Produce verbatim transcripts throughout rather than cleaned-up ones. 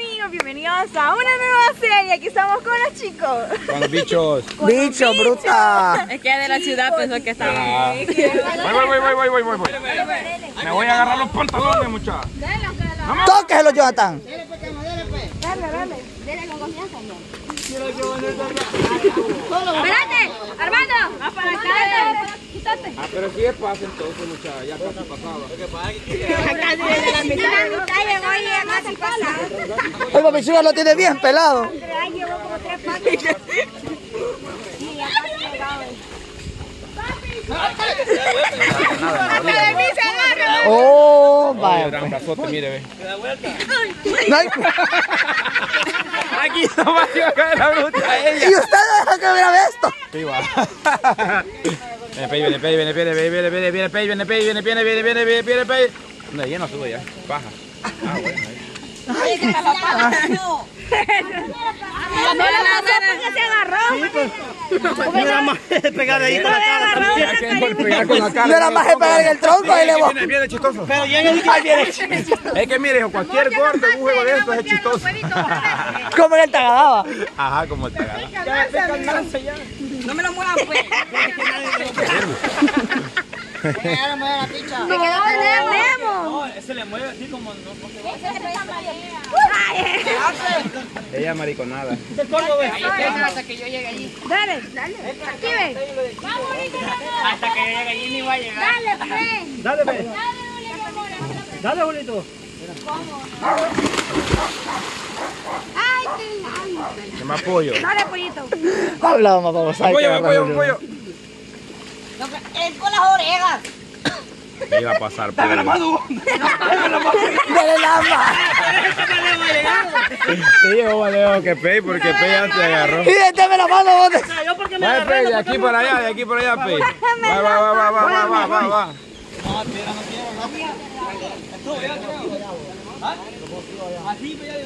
amigos, bienvenidos a una nueva serie. Aquí estamos con los chicos. Con los bichos. Con bicho, los bichos. Bruta. Es que de la ciudad pensó que estaba. Sí, que... Voy, voy, voy, voy, voy, voy, voy. Me voy a agarrar los pantalones, muchachos. Tóqueselo, Jonathan. Dale, pues, dale, dale. Dale con confianza, ¿no? Espérate, Armando. Va para acá. Ah, pero si es pase entonces, muchachos, ya casi pasaba. Casi pasaba. El papichuga lo tiene bien pelado. Andrea llevó como tres pasos. Y ya casi llegaba. ¡Papi! ¡Hasta de mí se agarra! ¡Oh, vaya! Gran brazote, mire, ve. ¡Me da vuelta! Aquí nomás iba a caer la bruta ella. ¿Y usted no deja que grabe esto? Sí, va. Viene, viene, viene, viene, viene, viene, viene, viene, viene, viene, viene, viene, viene, viene, viene, viene. No, ya no sube ya, baja. Ah, bueno. Ay, que la papada. No. No le pasó porque se agarró. No era más de pegar ahí con la cara. No era más de pegar en el tronco y le voy. Viene, viene chistoso. Pero ya no viene chistoso. Es que mire, cualquier gordo, un juego de estos es chistoso. Como en el Tagadaba. Ajá, como el Tagadaba. Ya me pegan lanza ya. No me lo muevan, pues. Ahora mueve la picha. No, no, no, se le mueve así como no, no se va. Ella mariconada. Es el polvo, ve. Hasta que yo llegue allí. Dale, dale. Aquí ve. Vamos, hasta que yo llegue allí ni va a llegar. Dale, ve. Dale, ve. Dale, Julito. Dale, Julito. ¡Ay, que más pollo! ¡Dale, pollito! ¡Habla, mamá! ¡Pollo, pollo, pollo! ¡Es con las orejas! ¿Qué iba a pasar? ¡Dame la mano! ¡Dame la mano! ¡Dale la mano! Se llevó a Leo que Pei, porque Pei ya te agarró. ¡Sí, dame la mano! ¡Vale, Pei! De aquí para allá, de aquí para allá, Pei. ¡Va, va, va, va, va, va, va, va! ¡No, tira, no quiero, no quiero! ¡Esto, ya, creo! ¡Así, Pei, ya, ya!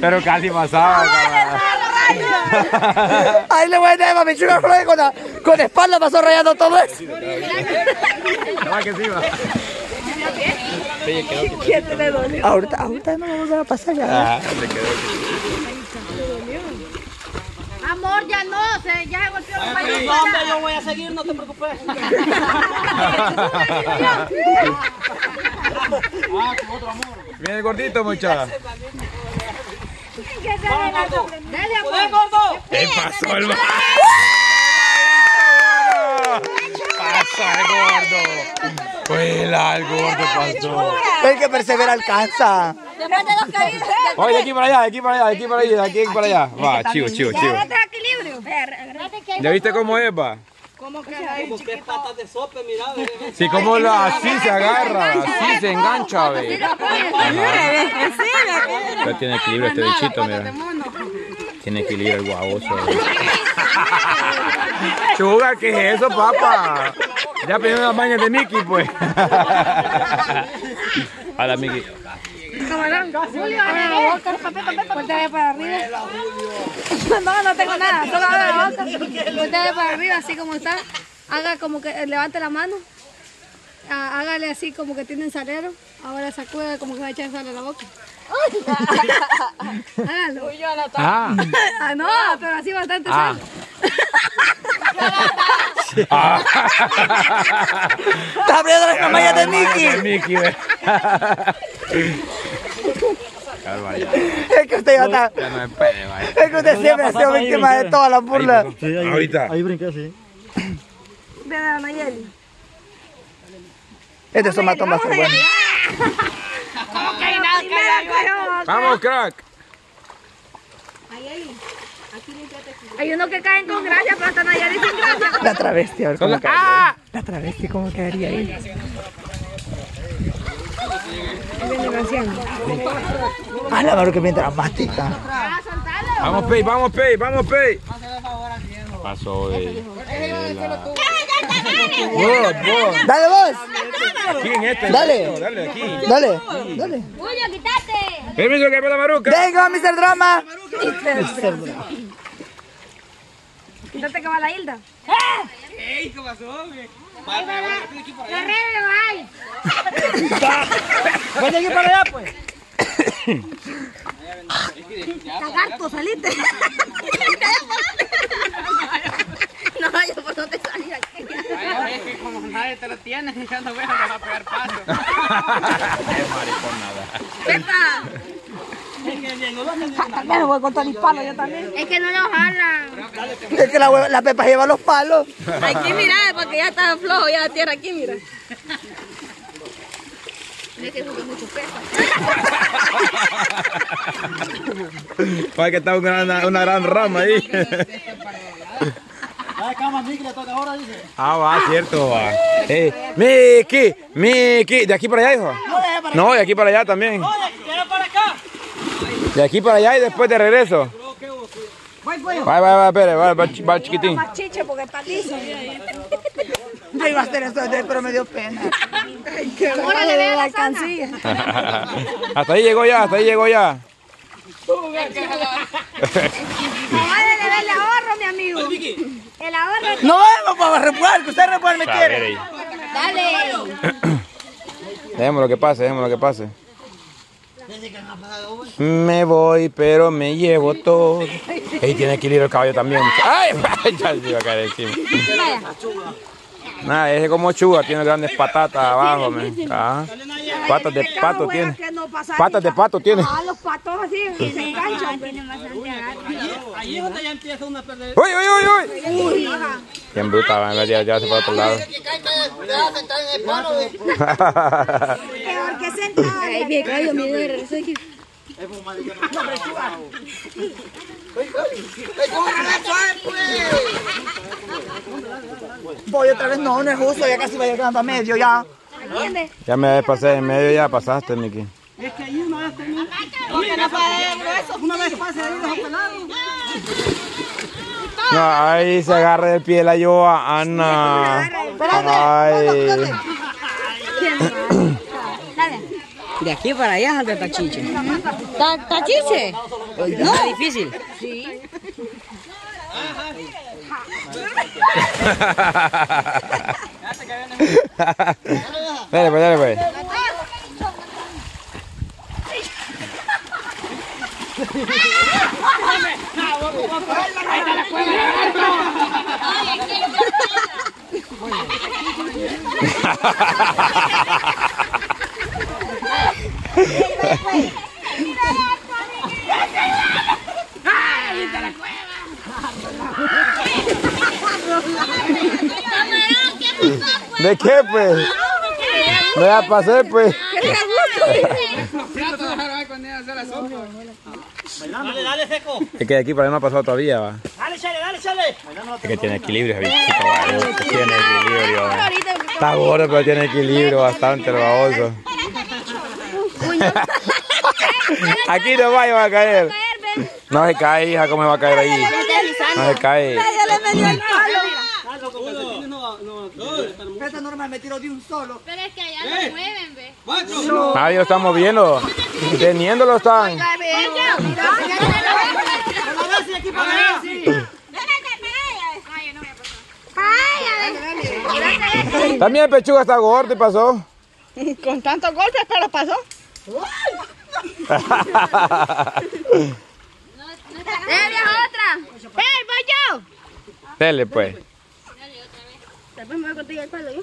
Pero casi pasaba. Ahí le voy a dar a mi chuga Flores con, con espalda pasó rayando todo eso. No, que sí va. Ahorita, ahorita no vamos a pasar ya. Amor, ya no, se, ya se golpeó la pared. No, hombre, yo voy a seguir, no te preocupes. Ah, con otro amor. Viene el gordito, muchacha. Vamos, gordo. Dale, amor. Gordo. ¿Qué pasó, el gordo? Pasa el gordo. Vuela el gordo, pasó. El que persevera alcanza. Después de los caídos. Oye, de aquí para allá, de aquí para allá, de aquí para allá, de aquí para allá. Va, chivo, chivo, chivo. ¿Ya viste cómo es, va? ¿Cómo que hay patas de sope, mirá? Sí, como la, así se agarra, así se engancha, ve. Pero tiene equilibrio este bichito, mira. Tiene equilibrio el guaboso. Chuga, ¿qué es eso, papá? Ya pidió las mañas de Mickey, pues. Hola, Mickey. Julio, voltea para arriba. No, no tengo nada. Solo haga la boca. Voltea para arriba, así como está. Haga como que levante la mano. Hágale así como que tiene un salero. Ahora sacude como que va a echar sal a la boca. Hágalo. Ah. Ah, no, pero así bastante sal. Ah. Está abriendo las camallas de Mickey. Es que usted ya está. Es que usted siempre ha sido víctima de todas las burlas. Ahorita. Ahí brinqué, sí. Ve a Nayeli. Este es un matón más bueno. Vamos, crack. Nayeli. Hay uno que caen con gracia, pero hasta Nayeli sin gracia. La travesti, a ver cómo cae. ¡Ah! La travesti, ¿cómo caería ahí? Ah, la mano que mientras más tica. Vamos, Pei, vamos, Pei, vamos, Pei. Pasó, eh. Vos, vos. Dale, vos. Aquí en este. Dale, dale, aquí. Dale, dale. Julio, quítate. Permiso que me la maruca. Venga, mister Drama. mister Drama. Quítate que va la Hilda. ¡Eh! ¡Ey! ¿Qué pasó, güey? Vale, rápido aquí para allá. ¡Corre, vale! Aquí para allá, pues. ¡Cagarto, saliste! No, yo por no te salí aquí. Ay, es que como nadie te lo tiene, ya no voy a pegar paso. ¡Qué maricón nada! ¡Pepa! Pero voy con todos mis palos yo también. Es que no los jalan. Es que la, la Pepa lleva los palos. Aquí mira, porque ya está flojo, ya la tierra aquí, mira. Es que jugué mucho peso. Para que está una, una gran rama ahí. Ah, va, cierto, va. Eh, Miki, Miki, ¿de aquí para allá, hijo? No, de aquí para allá también. De aquí para allá y después de regreso. Vai, vai, vai, espere, va, va el chiquitín. Más chiche porque está liso. Yo iba a hacer esto de él, pero me dio pena. Ahora le veo la cancilla. Hasta ahí llegó ya, hasta ahí llegó ya. Ahora le ve el ahorro, mi amigo. El ahorro. No, papá, repuar, que usted repuar me quiere. Dale. Dejemos lo que pase, dejemos lo que pase. Me voy, pero me llevo todo. Ey, tiene que ir el caballo también. ¡Ay! Ya se iba a caer encima. Nada, ese como chuga, tiene grandes patatas abajo. Ah, patas de pato tiene. Patas de pato tiene. Ah, los patos así se enganchan. Ahí es donde ya empieza una perder. ¡Uy, uy, uy, uy! Quien bruta, va, ya se va para otro lado. Ay, me caigo, me doy regreso aquí. Es un mal de que no me abajo. Voy otra vez, no, no es justo, ya casi va llegando a medio ya. Ya me pasé en medio, ya pasaste, Miki. Es que ahí una vez tenía. Una vez pasé ahí los pelados. No, ahí se agarra del pie la yoa, Ana. Espérate. De aquí para allá es el tachiche. ¿Tachiche? No, es difícil. Sí. Dale, pues, dale, pues. ¿De qué, pues? Me la pasé, pues. Dale, dale, seco. Es que de aquí para allá no ha pasado todavía, va. Dale, chale, dale, chale. Es que tiene equilibrio, ese bichito, va. Tiene equilibrio, va. Está gordo, pero tiene equilibrio bastante, el baboso. Aquí no va, va a caer. No se cae, hija, ¿cómo se va a caer ahí? No se cae. Esta norma me tiró de un solo. Pero es que allá lo mueven, ve. Nadie lo está moviendo. Teniéndolo están. También el pechuga está gordo y pasó. Con tantos golpes, pero pasó. Dale otra. ¡Ey, voy yo! Dale, pues. Dale otra vez. Después me voy a contigo el palo, ¿eh?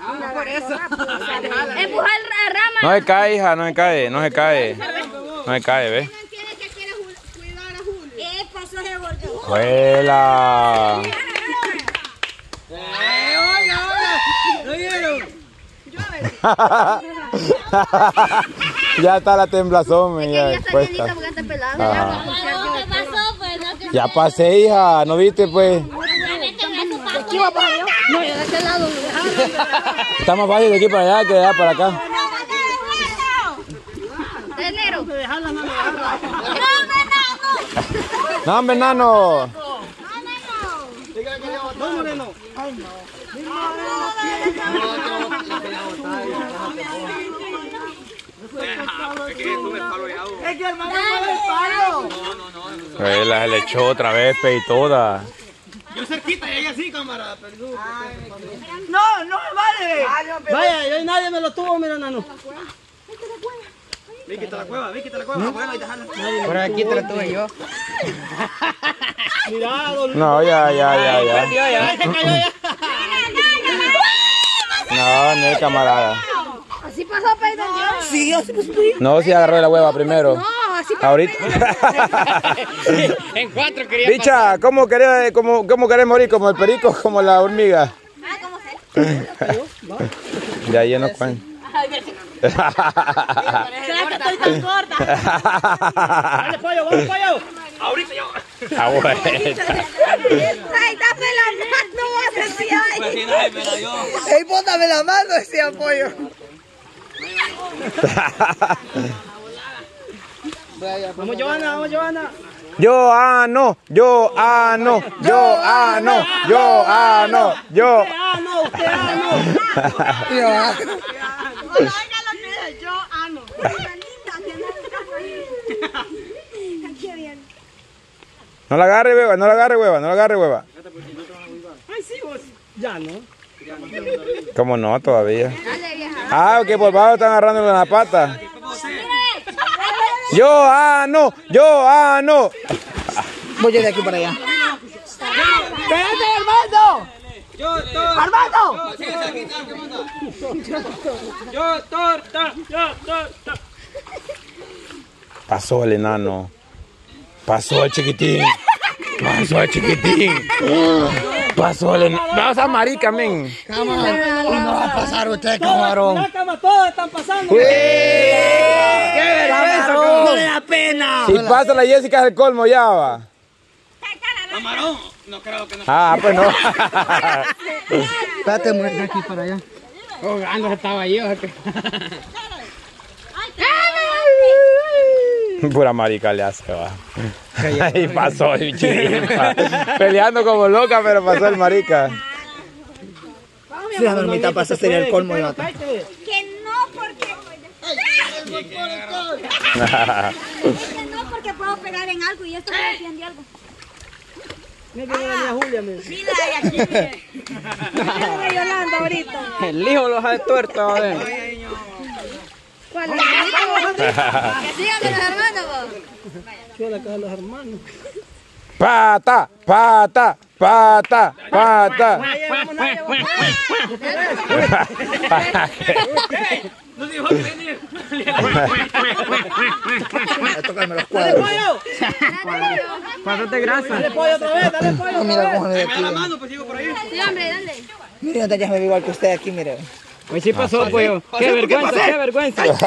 Ah, no, por eso. Empuja la rama. No se cae, hija, no se cae, no se cae. No se cae, ¿ves? ¡Juela! ¡Eh, oiga, oiga! ¡Lo vieron! Ya está la temblazón, mi hija. Ya pasé, hija, ¿no viste, pues? No, yo de este lado, lo dejaron. Está más fácil de aquí para allá que de allá para acá. ¡De negro! ¡No, hombre, nano! ¡No, moreno! ¡Es que el moreno mueve el palo! Él la le echó otra vez, pe, y toda. Yo cerquita y ella así, cámara, perdón. No, no me vale. Ay, no, vaya, yo y nadie me lo tuvo, mira, nano. Ve, quita la cueva, ve, quita la cueva. Por aquí te lo tuve yo. Mirá, dolor. No, ya, ya, ya, ya. Ya se cayó, ya. No, no es camarada. Así pasó, Pedro. Sí, así pasó. No, sí agarró la hueva primero. Ahorita. En cuatro quería. Bicha, ¿cómo querés, cómo, cómo querés morir? ¿Como el perico, como la hormiga? Ah, ¿cómo sé? De ahí no cuento. Se la que estoy tan corta. Dale, pollo, vamos, pollo. Ahorita yo. Ah, bueno. Ahí está pelando. Ey, bótame la mano, decía pollo. Vamos, Johanna, vamos, Johanna. Yo ah no, yo ah no, yo ah no, yo ah no, yo ah no, usted ah no. Yo ah no. Hola, oiga lo que dice, yo ah no. No la agarre, hueva, no la agarre, hueva, no la agarre, hueva. Ay, sí, vos. Ya no. ¿Cómo no todavía? Ah, que por abajo están agarrándole la pata. Yo, ah, no, yo, ah, no. Voy a ir de aquí para allá. ¡Cállate, Armando! Yo, Tor. ¡Armando! Yo, Tor, yo, Tor. Pasó el enano. Pasó el chiquitín. Pasó el chiquitín. Pasó el enano. Vamos a marica, men. ¿Cómo va a pasar usted, camarón? Todos están pasando. No le da pena. Si pasa la Jessica es el colmo, ya va. Camarón, no creo que no. Ah, pues no. Espérate, mujer, aquí para allá. Oh, no estaba yo. Pura marica le hace, va. Ahí pasó el chiripa. Peleando como loca, pero pasó el marica. Si la normita pasa sería el colmo, ya. Que no, porque... No, porque puedo pegar en algo y esto me defiende algo. Mira que viene Julia, mira. Mira, y aquí, mira. Mira que Yolanda ahorita. El hijo los ha tuerto, a ver. ¿Cuál es? Que sigan con los hermanos, vos. Yo la caja de los hermanos. Pata, pata, pata, pata. No dijo que venía. A tocarme los cuadros. Cuadrote grasa. Dale pollo otra vez, dale pollo. No, mira cómo le da la mano, pues sigo por ahí. Sí, hombre, dale. Mira, ya me vi igual que usted aquí, mire. Hoy sí pasó, pollo. Qué vergüenza, qué vergüenza. Dale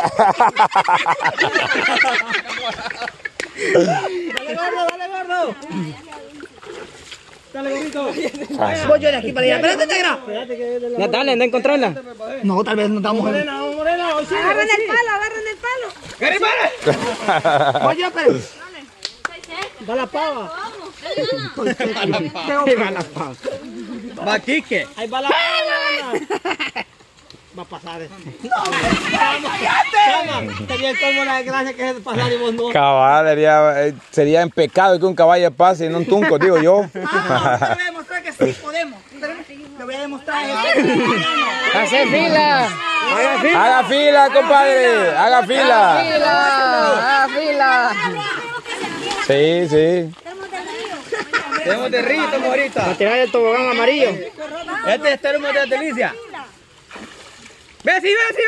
gordo, dale gordo. Dale bonito. Voy yo de aquí para allá. Espérate, negra. Dale, anda a encontrarla. No, tal vez no estamos. Morena, morena. Agarren el palo, agarren el palo. ¡Gary, para! Voy yo, pero. Va la pava. Va la pava. Va Quique. Ahí va la pava. Va a pasar esto. ¡No! ¡Cállate! Sería el colmo la desgracia que es pasar y vos no. Cabal, sería en pecado que un caballo pase y no un tunco, digo yo. Ah, no, te voy a demostrar que sí podemos. Te voy a demostrar. ¡Hace fila! ¡Haga fila! ¡Haga fila, compadre! ¡Haga fila! ¡Haga fila! ¡Haga fila! Sí, sí. Estamos de río, estamos ahorita. Para tirar el tobogán amarillo. Este es el termo de delicia. ¡Ve así, ve así,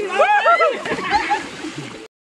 ve así!